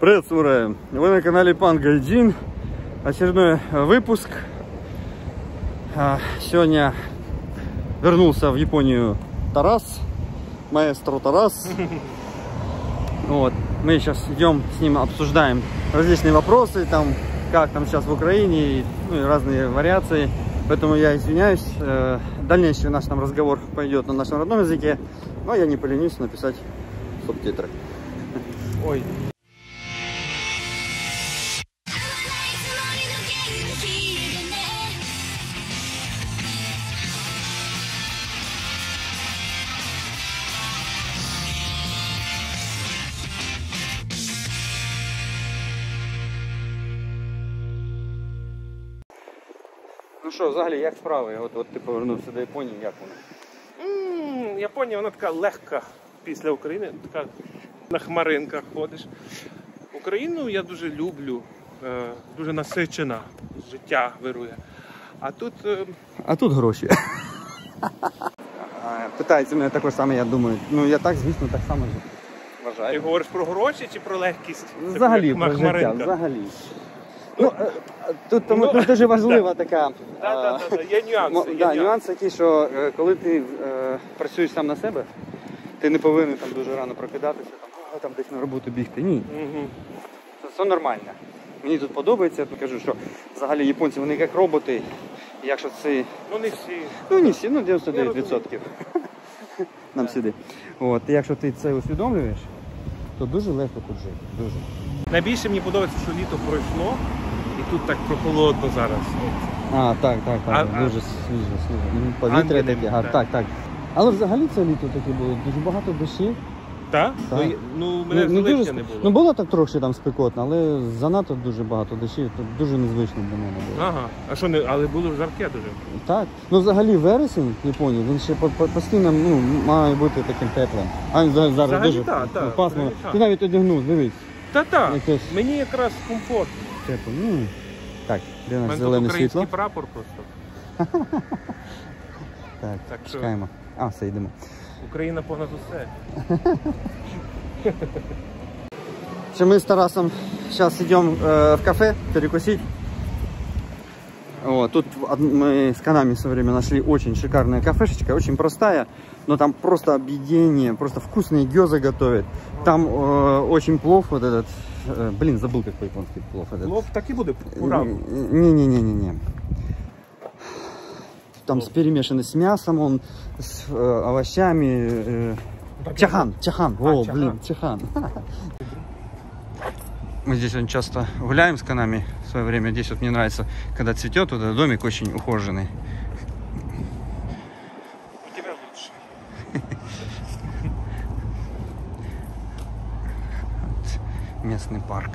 Привет, Сура! Вы на канале Пан Гайдзин. Очередной выпуск. Сегодня вернулся в Японию Тарас, маэстро Тарас. Вот. Мы сейчас идем с ним, обсуждаем различные вопросы, там, как там сейчас в Украине, ну, и разные вариации. Поэтому я извиняюсь. Дальнейший наш там разговор пойдет на нашем родном языке, но я не поленюсь написать субтитры. Ой. Ну що, взагалі, як справи? От ти повернувся до Японії, як вона? Японія, вона така легка після України, така на хмаринках ходиш. Україну я дуже люблю, дуже насичена, життя вирує. А тут гроші. Питається мене таке саме, я думаю. Ну я так, звісно, так само вважаю. Ти говориш про гроші чи про легкість? Взагалі, про життя, взагалі. Ну, тут дуже важлива така... Є нюанси. Нюанс такий, що коли ти працюєш сам на себе, ти не повинен там дуже рано прокидатися, там десь на роботу бігти. Ні. Це все нормально. Мені тут подобається. Я кажу, що взагалі японці, вони як роботи. Якщо це... Ну не всі. Ну не всі, ну 99% нам сюди. От, якщо ти це усвідомлюєш, то дуже легко тут жити, дуже. Найбільше мені подобається, що літо пройшло, і тут так прохолодно зараз. Так, дуже свіже. Повітря таке гарне. Так. Але взагалі це літо таке було, дуже багато дощів. Так? Ну, мене зливки не було. Ну, було так трохи там спекотно, але занадто дуже багато дощів, дуже незвично для мене було. Ага, а що, але було жарке дуже? Так, ну взагалі вересень в Японії, він ще постійно має бути таким теплим. А він зараз дуже пасмурно. Ти навіть одягнув, дивись. Та-та, мені якраз комфортно. Тепло, ну, так, де наш зелене світло? У мене тут український прапор просто. Так, чекаємо. Все, йдемо. Україна понад усе. Ще ми з Тарасом зараз йдемо в кафе перекусити. Тут мы с Канами в свое время нашли очень шикарная кафешечка, очень простая, но там просто объедение, просто вкусные гёзы готовят. Там очень плов вот этот, блин, забыл как по-японски плов этот. Плов так и будет, ура. Не-не-не-не-не. Там перемешанный с мясом, он с овощами. Чахан, о, блин, чахан. Мы здесь очень часто гуляем с Канами в свое время. Здесь вот мне нравится, когда цветет, вот этот домик очень ухоженный. У тебя лучше. Местный парк.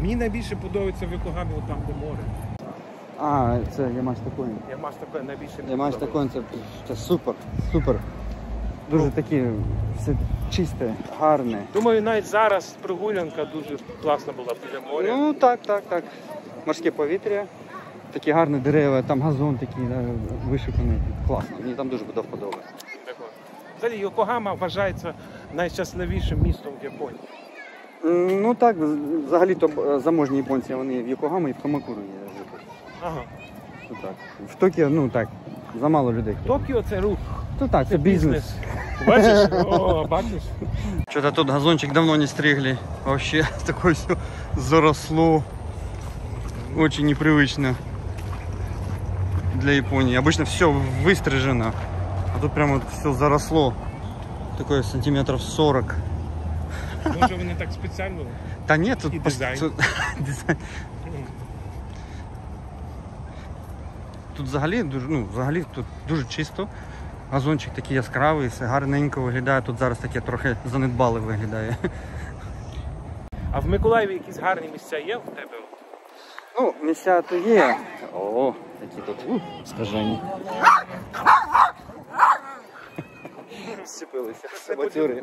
Мені найбільше подобається в Йокогамі, там де море. Це Ямаштакоин. Ямаштакоин найбільше мені подобається. Ямаштакоин це супер, супер. Дуже такі, все чисте, гарне. Думаю, навіть зараз прогулянка дуже класна була біля моря. Ну так. Морське повітря, такі гарні дерева, там газон такий вишуканий. Класно, мені там дуже подобається. Взагалі, Йокогама вважається найщасливішим містом в Японії. Ну так, взагалі-то заможні японці, вони в Йокогамі і в Камакурі живуть. Ага. В Токіо, ну так, замало людей. Токіо – це рух. Ну так, це бізнес. Бачиш? О, бачиш? Что-то тут газончик давно не стригли. Вообще, такое все заросло. Очень непривычно для Японии. Обычно все выстрижено. А тут прям вот все заросло. Такое сантиметров 40. Може вони так спеціально? Та ні, тут... дизайн. Тут взагалі тут дуже чисто. Газончик такий яскравий, все гарненько виглядає. Тут зараз таке трохи занедбале виглядає. А в Миколаєві якісь гарні місця є в тебе? Ну, місця то є. О, такі тут скажені. Зчепилися, саботюри.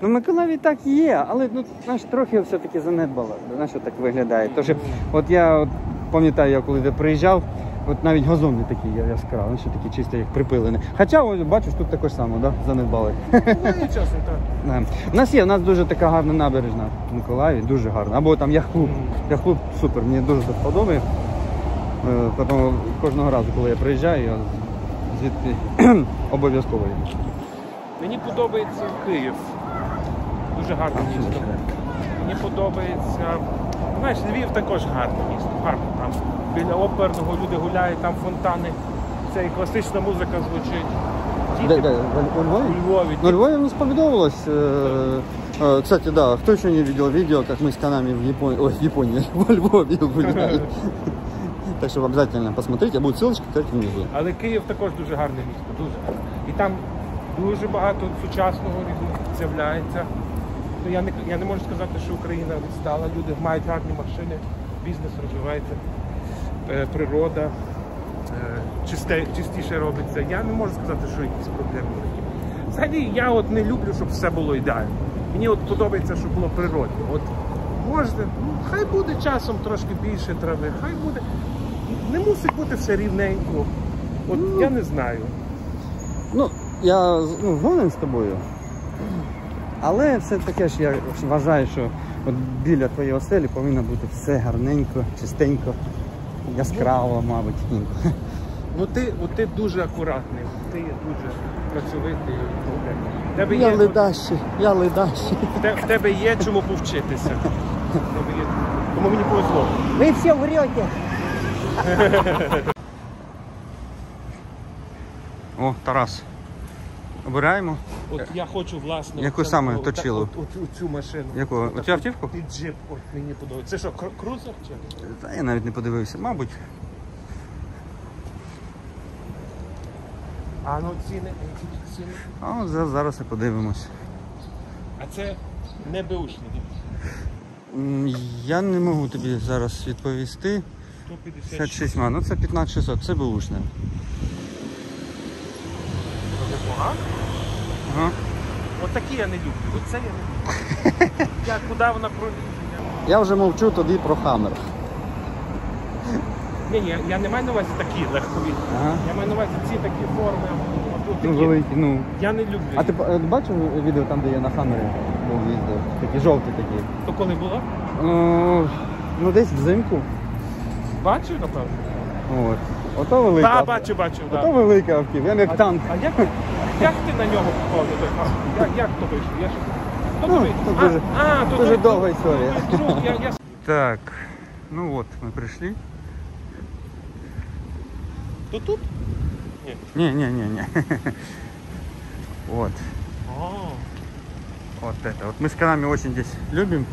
Ну, в Миколаєві так є, але трохи все-таки занедбало. Знаєш, так виглядає. Тож, от я пам'ятаю, я коли приїжджав, От навіть газон не такий яскравий, що такий чистий, як припилений. Хоча, ось, бачиш, тут також само, да? Занедбали. Буває часом, так. У нас дуже така гарна набережна в Миколаєві, дуже гарна. Або там яхт-клуб. Яхт-клуб супер, мені дуже так подобає. Тому кожного разу, коли я приїжджаю, я звідти обов'язково їду. Мені подобається Київ. Дуже гарне місто. Мені подобається... Знаєш, Львів також гарне місто, гарно там. Біля оперного люди гуляють, там фонтани. Це і класична музика звучить. У Львові? У Львові не сподобалось. Кстати, да, хто ще не бачив відео, як ми з Канами в Японії, ой, в Японії, в Львові гуляли. Так що обов'язково посмотрите, буде ссылочка, кстати, внизу. Але Київ також дуже гарне місто, дуже гарне. І там дуже багато сучасного з'являється. Я не можу сказати, що Україна відстала, люди мають гарні машини, бізнес розвивається, природа чистіше робиться. Я не можу сказати, що якісь проблеми. Взагалі, я от не люблю, щоб все було ідеально. Мені от подобається, щоб було природне. От можна, ну, хай буде часом трошки більше трави, хай буде. Не мусить бути все рівненько. От я не знаю. Ну, я згоден з тобою. Але все таке ж я вважаю, що от біля твоєї оселі повинно бути все гарненько, чистенько, яскраво, мабуть. Ну ти дуже акуратний, ти дуже працьовитий. Я ледащий. В тебе є чому повчитися. Тому мені повезло. Ви все врете. О, Тарас. Обираємо. От я хочу, власне, яку саме точило? Цю машину. Яку? Оцю автівку? І джип. От мені подобається. Це що, крузер чи? Та я навіть не подивився, мабуть. А ну ціни. А от зараз і подивимось. А це не беушний? Я не можу тобі зараз відповісти. 156. Ну це 15600, це беушний. Ось такі я не люблю, оце я не люблю. Я куди вона пролізла? Я вже мовчу тоді про Хаммер. Ні, я не маю на увазі такі легкові. Я маю на увазі ці такі форми. Великі. Я не люблю. А ти бачив відео там, де я на Хаммері був їздив? Такі жовті такі. То коли було? Ну десь взимку. Бачив, напевно? Ото велика. Так, бачу. Ото велика автівка, я як танк. Як ти на нього попав? Як то вийшло? Тут дуже довга історія. Так, ну от, ми прийшли. То тут? Ні. От. Вот это. Вот мы с Канами очень здесь любим.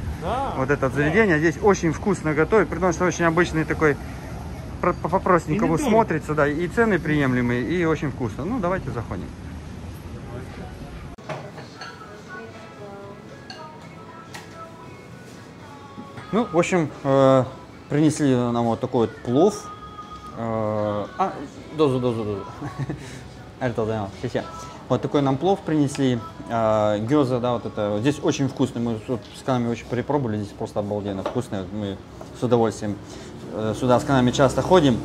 Вот это заведение. Здесь очень вкусно готовят. При том, что очень обычный такой... По-простенькому смотрится, да, и цены приемлемые, и очень вкусно. Ну, давайте заходим. Ну, в общем, принесли нам вот такой вот плов. Дозу. Вот такой нам плов принесли. Гёза, да, вот это. Здесь очень вкусно. Мы с Канами очень перепробовали. Здесь просто обалденно вкусно. Мы с удовольствием сюда с Канами часто ходим.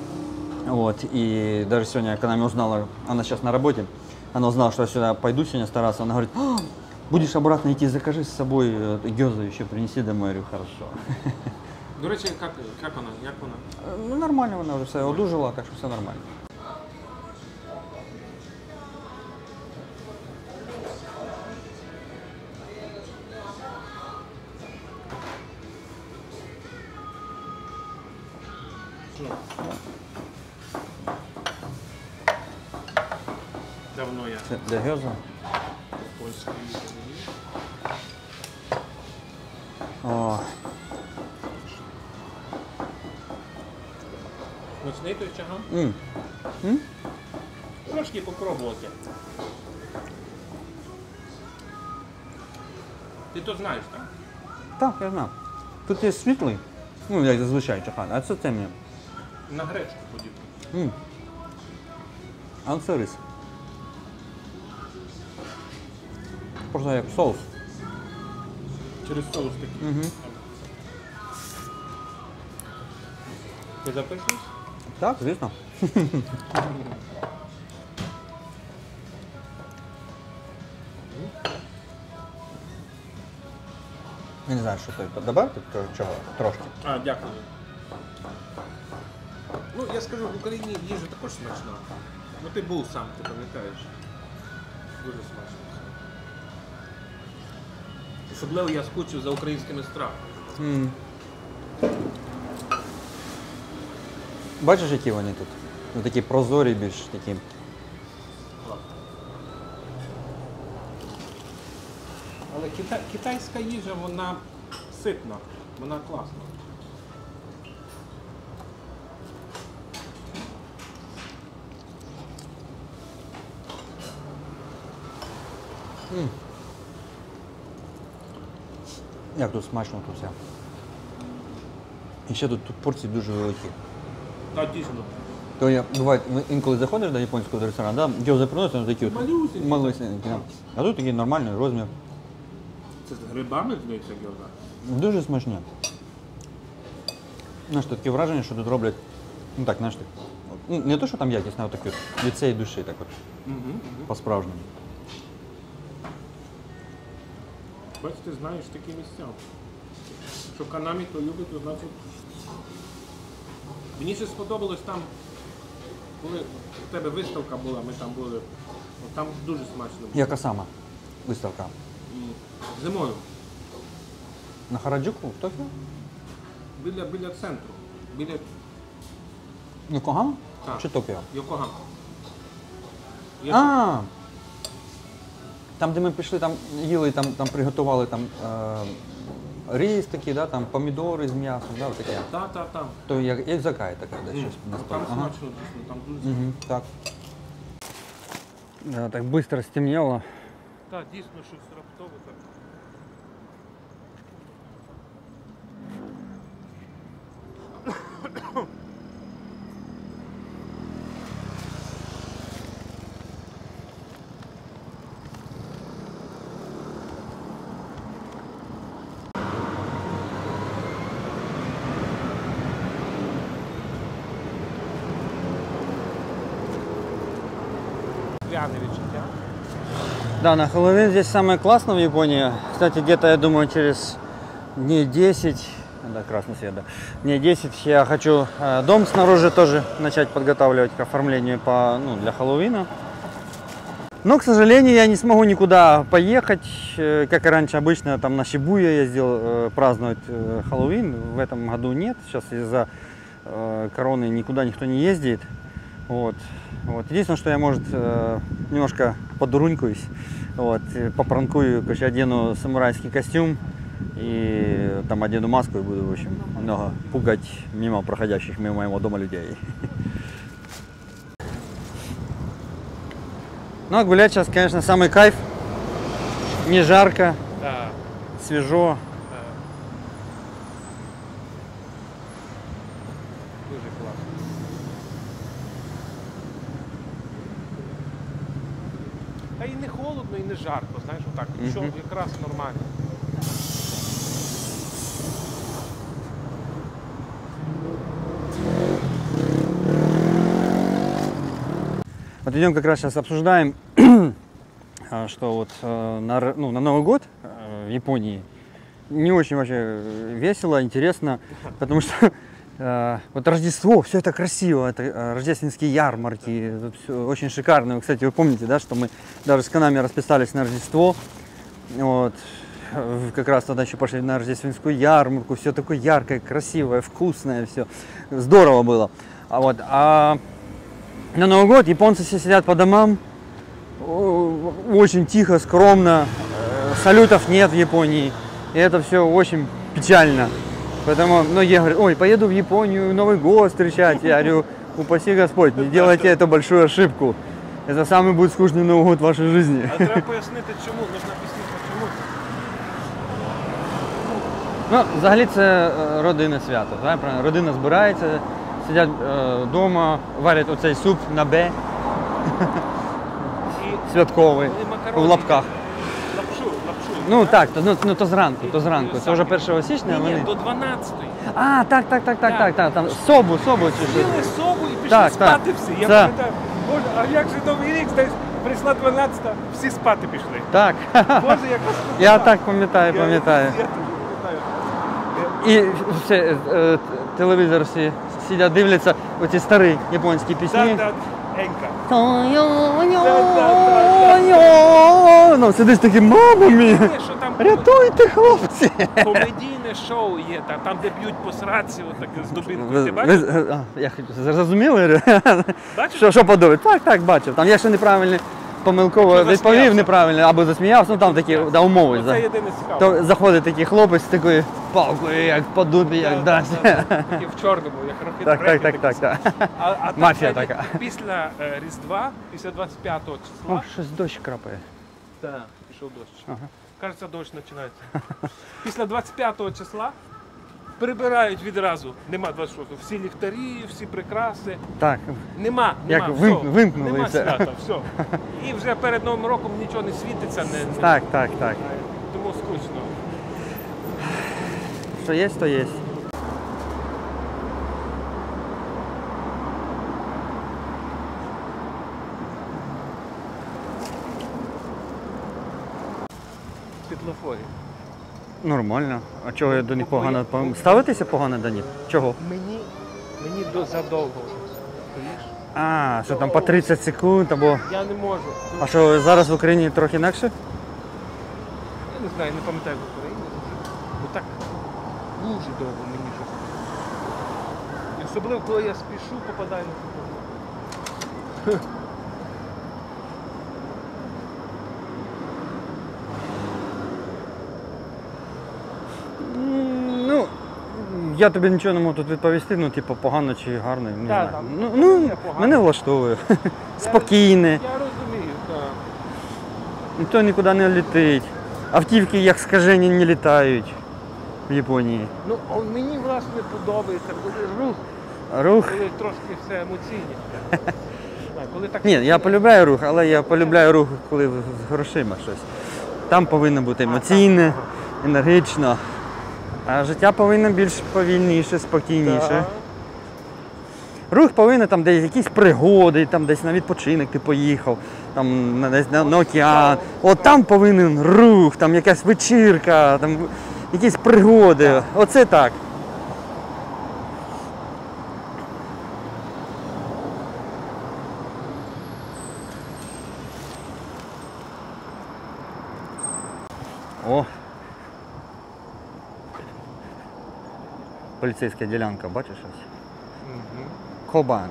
Вот. И даже сегодня Канами узнала, она сейчас на работе, она узнала, что я сюда пойду сегодня с Тарасом. Она говорит, будешь обратно идти, закажи с собой гёзу, еще принеси домой. Я говорю, хорошо. До речи, как она? Ну, нормально, она уже все одужала, так что все нормально. Давно я. Для гёза. Мощний той чага? Трошки попробувати. Ти то знаєш, так? Так, я знаю. Тут є світлий, ну як зазвичай чахан, а це темний. На гречку подібно. А це рис. Просто як соус. Через соус такий. Ти запишеш? Так, звісно. Я не знаю, що ти добавити, чого? Трошки. А, дякую. Ну, я скажу, в Україні їжа також смачна. Ну ти був сам, ти пам'ятаєш. Дуже смачно. Особливо я скучив за українськими стравами. Бачиш, які вони тут? Ну, такі прозорі більш такі. Але китайська їжа, вона ситна, вона класна. Як тут смачно тут все. І ще тут порції дуже великі. Так, дійсно. То я, буває, інколи заходиш до японського ресторану, да, його запроносять, вони такі малюсенькі. А тут такий нормальний розмір. Це з грибами здається гьоза? Дуже смачне. Знаєш, таке враження, що тут роблять, ну так, знаєш, не то, що там якісно, а таке від цієї душі, так от, по-справжньому. Бач, ти знаєш такі місця. Що Канамі то любить, то значить... Мені ще сподобалось там, коли у тебе виставка була, ми там були, там дуже смачно було. Яка сама виставка? Зимою. На Харадзюку? В Токіо? Біля центру. Біля... Йокогама? Чи Токіо? Йокогама. А! Там, де ми пішли, там їли, там приготували різ такий, там помідори з м'ясом, таке. Так. То як ізакая така, де щось насправді. Там смачно, там дуже. Так. Так швидко стемніло. Так, дійсно, щось раптово так. Да, на Хэллоуин здесь самое классное в Японии. Кстати, где-то, я думаю, через дней 10, да, красный свет, да, дней 10 я хочу дом снаружи тоже начать подготавливать к оформлению для Хэллоуина. Но, к сожалению, я не смогу никуда поехать, как и раньше обычно, там на Шибуя ездил праздновать Хэллоуин. В этом году нет, сейчас из-за короны никуда никто не ездит. Вот. Единственное, что я, может, немножко подурунькаюсь, попранкую, короче, одену самурайский костюм и там одену маску и буду, в общем, много пугать мимо проходящих мимо моего дома людей. Ну, а гулять сейчас, конечно, самый кайф. Не жарко, да. Свежо. Жарко, знаєш, отак, що якраз нормально. Вот идем, как раз сейчас обсуждаем, что вот на Новый год в Японии не очень вообще весело, интересно, потому что вот Рождество, все это красиво, это рождественские ярмарки, все очень шикарно. Вы, кстати, вы помните, да, что мы даже с Канами расписались на Рождество, как раз тогда еще пошли на рождественскую ярмарку, все такое яркое, красивое, вкусное, все здорово было. А на Новый год японцы все сидят по домам, очень тихо, скромно, салютов нет в Японии, и это все очень печально. Поэтому многие говорят, ой, поеду в Японию Новый год встречать. Я говорю, упаси Господь, не делайте эту большую ошибку. Это самый будет скучный Новый год в вашей жизни. А треба пояснить, чому, нужно пояснить, чому. Ну, взагалі це родинне свято, правильно? Родина збирається, сидять вдома, варять оцей суп на Б, святковий, в лапках. Лапшу. Ну так, то зранку, Це вже 1 січня, а вони... Ні, до 12-ї. А, так, там Собу чи що. Сіли Собу і пішли спати всі. Я пам'ятаю, Боже, а як же Новий рік, десь прийшла 12-та, всі спати пішли. Так. Боже, якось... Я так пам'ятаю. І все, телевізор всі сидять, дивляться оці старі японські пісні. Так, Енька. Ну, сидиш такий, мамо мій, рятуйте, хлопці. Комедійне шоу є, там, де б'ють посраці, отак, з дубинкою, ти бачив? Я зрозуміли, що подобається? Так, бачив. Там я ще неправильно, помилково відповів неправильно, або засміявся, ну там такі умови. Це єдине цікаве. Заходить такий хлопець з такою палкою, як по дубі, як дасть. Такі в чорному, як рахи. Так. Мафія така. Після Різдва, після 25-го числа... О, щось дощ крапає. Так, пішов дощ. Кажеться, дощ починається. Після 25-го числа прибирають відразу. Нема 26-го. Всі ліхтарі, всі прикраси. Так. Нема. Вимкнули. Нема свята, все. І вже перед Новим роком нічого не світиться. Так. Тому скучно. Що є, то є. Світлофорі. Нормально. А чого я до них погано? Ставитися погано до них? Чого? Мені задовго. А, що там по 30 секунд або... Я не можу. А що, зараз в Україні трохи інакше? Я не знаю, не пам'ятаю в Україні. Бо так дуже довго мені щось. Особливо, коли я спішу, попадаю на футбол. Я тобі нічого не можу тут відповісти, ну типу погано чи гарно, не знаю. Ну, мене влаштовує. Спокійне. Я розумію, так. Ніхто нікуди не літить. Автівки, як скажені, не літають в Японії. Ну, мені, власне, подобається рух. Рух? Коли трошки все емоційні. Ні, я полюбляю рух, але я полюбляю рух, коли з грошима щось. Там повинно бути емоційне, енергічно. А життя повинно більш повільніше, спокійніше. Рух повинен там десь якісь пригоди, там десь на відпочинок ти поїхав, там десь на океан. От там повинен рух, там якась вечірка, там якісь пригоди. Оце так. О! Поліцейська ділянка, бачиш ось? Кобан.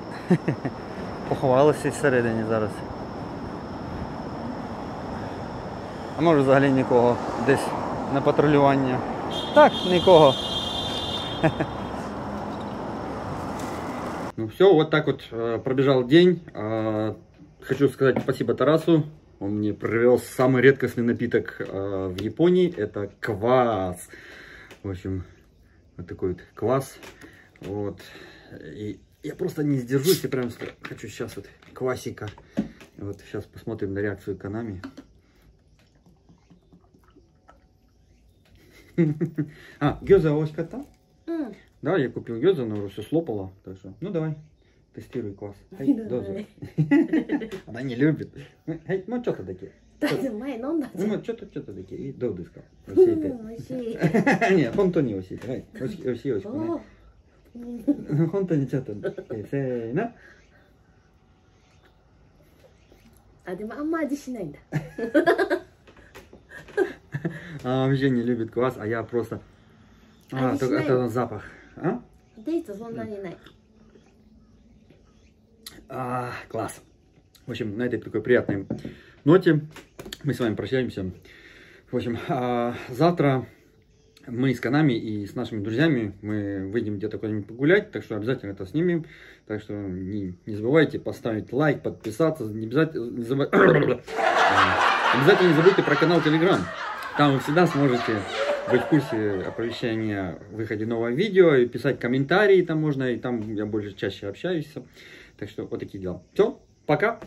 Поховалися всередині зараз. А може взагалі нікого десь на патрулювання? Так, нікого. Ну все, вот так вот пробежал день. Хочу сказать спасибо Тарасу. Он мне привез самый редкостный напиток в Японии. Это квас. В общем... Вот такой вот квас. Вот. И я просто не сдержусь. Я прям хочу сейчас вот квасика. Вот сейчас посмотрим на реакцию Конами. А, гёза оськата? Да, я купил гёза, но уже все слопала. Так что, ну давай, тестируй квас. Она не любит. Ну что-то такие. Ну, что-то такие. И додыска. Не, хонто не осей. Осей. Хонто не что-то. Сей на. А, демо, амма ази шинай нда. Она вообще не любит квас, а я просто... А, только это запах. А? Дейто сонна не най. А, класс. В общем, на этой такой приятной ноте мы с вами прощаемся. В общем, завтра мы с Канами и с нашими друзьями мы выйдем где-то куда-нибудь погулять, так что обязательно это снимем. Так что не забывайте поставить лайк, подписаться, обязательно не забудьте про канал Telegram. Там вы всегда сможете быть в курсе оповещения о выходе нового видео и писать комментарии там можно, и там я чаще общаюсь. Так что вот такие дела. Все, пока!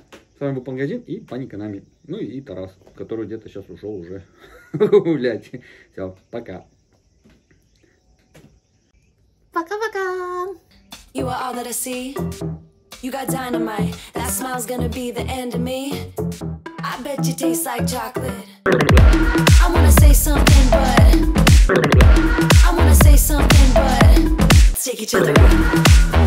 С вами был Пан Гайдзин и Пани Канами. Ну и Тарас, который где-то сейчас ушел уже гулять. Все, пока. Пока-пока. You are all that I see. You got dynamite. That smile's gonna be the end of me. I bet you taste like chocolate. I wanna say something, but I wanna say something, but take each other.